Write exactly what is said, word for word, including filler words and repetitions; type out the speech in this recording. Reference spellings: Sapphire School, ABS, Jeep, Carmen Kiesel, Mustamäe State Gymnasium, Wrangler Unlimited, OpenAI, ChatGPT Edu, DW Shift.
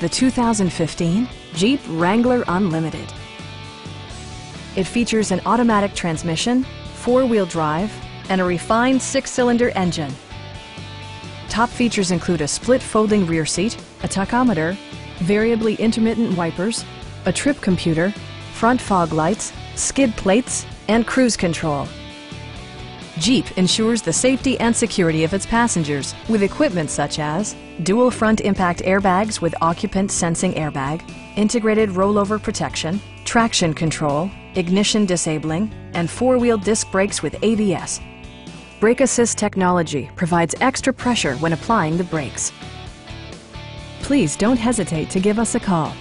the two thousand fifteen Jeep Wrangler Unlimited. It features an automatic transmission, four-wheel drive, and a refined six-cylinder engine. Top features include a split folding rear seat, a tachometer, variably intermittent wipers, a trip computer, front fog lights, skid plates, and cruise control. Jeep ensures the safety and security of its passengers with equipment such as dual front impact airbags with occupant sensing airbag, integrated rollover protection, traction control, ignition disabling, and four-wheel disc brakes with A B S. Brake assist technology provides extra pressure when applying the brakes. Please don't hesitate to give us a call.